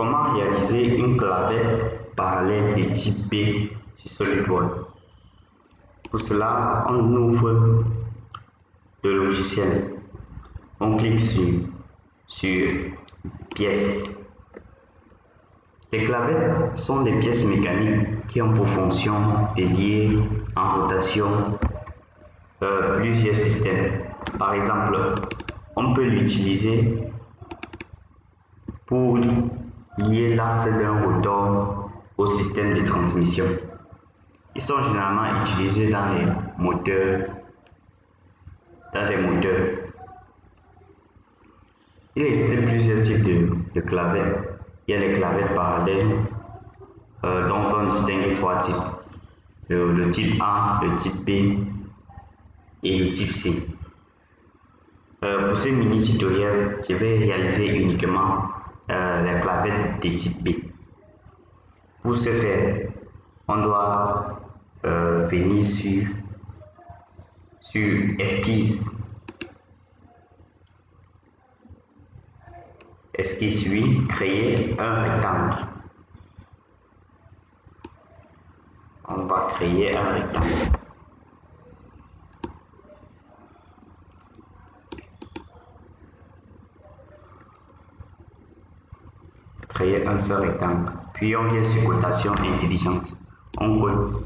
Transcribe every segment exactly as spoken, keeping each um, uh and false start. Comment réaliser une clavette parallèle de type B sur SolidWorks? Pour cela, on ouvre le logiciel. On clique sur, sur pièces. Les clavettes sont des pièces mécaniques qui ont pour fonction de lier en rotation euh, plusieurs systèmes. Par exemple, on peut l'utiliser pour lier l'axe d'un rotor au système de transmission. Ils sont généralement utilisés dans les moteurs. Dans les moteurs. Il existe plusieurs types de, de clavettes. Il y a les clavettes parallèles, euh, dont on distingue trois types. Le, le type A, le type B et le type C. Euh, pour ce mini tutoriel, je vais réaliser uniquement euh, la clavette de type B. Pour ce faire, on doit euh, venir sur, sur esquisse. Esquisse huit, créer un rectangle. On va créer un rectangle. Créer un seul rectangle. Puis on vient sur cotation intelligente. On cote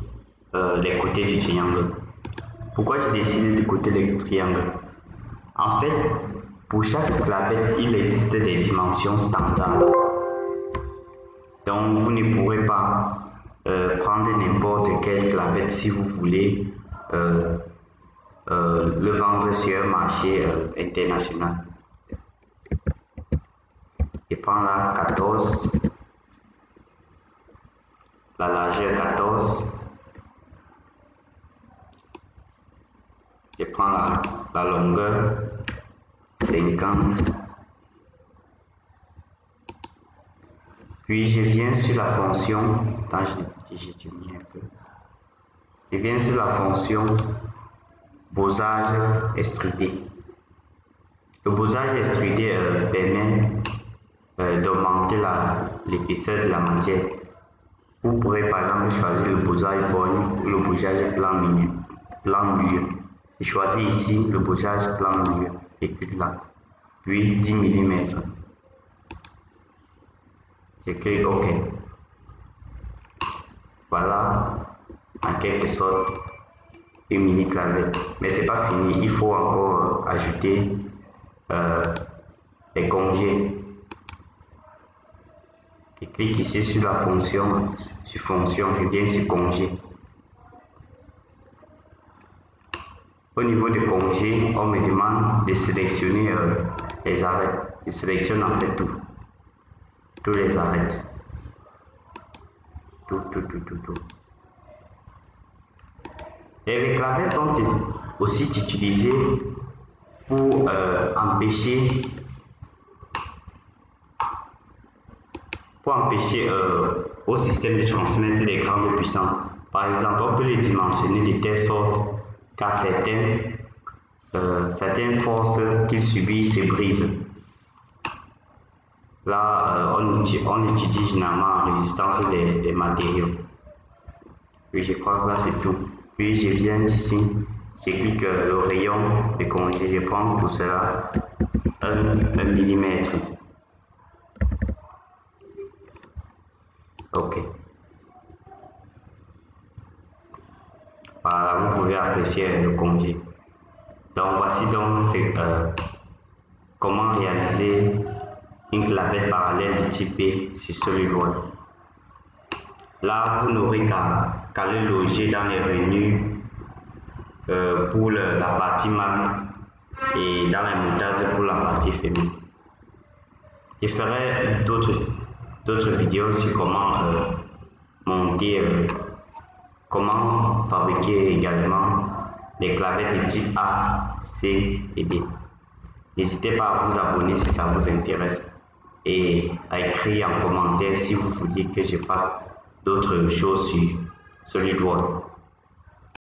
euh, les côtés du triangle. Pourquoi je décide de coter les triangles? En fait, pour chaque clavette, il existe des dimensions standards. Donc, vous ne pourrez pas euh, prendre n'importe quelle clavette si vous voulez euh, euh, le vendre sur un marché euh, international. Je prends la quatorze, la largeur quatorze. Je prends la, la longueur cinquante. Puis je viens sur la fonction. Attends, je, je, je, un peu. Je viens sur la fonction bosage extrudé. Le bosage extrudé euh, permet euh, d'augmenter l'épaisseur de la matière. Vous pourrez par exemple choisir le bosage borgne ou le bosage plan milieu. Plan milieu. Je choisis ici le bosage plan milieu. Et clique là, puis dix millimètres. Je clique OK. Voilà, en quelque sorte, une mini clavette. Mais c'est pas fini, il faut encore ajouter euh, les congés. Je clique ici sur la fonction, sur fonction, je viens sur congé. Au niveau des congés, on me demande de sélectionner euh, les arêtes. Je sélectionne en fait tout. Tous les arêtes. Tout, tout, tout, tout, tout. Et les clavettes sont aussi utilisées pour euh, empêcher, pour empêcher euh, au système de transmettre les grandes puissances. Par exemple, on peut les dimensionner de telle sorte car certains, euh, certaines forces qu'ils subissent se brisent. Là, euh, on, utilise, on utilise généralement la résistance des, des matériaux. Puis je crois que là c'est tout. Puis je viens ici, je clique euh, le rayon et congé, je prends pour cela un millimètre. OK. Voilà, vous pouvez apprécier le congé. Donc voici donc euh, comment réaliser une clavette parallèle de type B sur SolidWorks. Là, vous n'aurez qu'à qu'à le loger dans les menus euh, pour le, la partie mâle et dans les montages pour la partie féminine. Je ferai d'autres d'autres vidéos sur comment euh, monter. Euh, Comment fabriquer également les clavettes de type A, C et B. N'hésitez pas à vous abonner si ça vous intéresse et à écrire en commentaire si vous voulez que je fasse d'autres choses sur SolidWorks.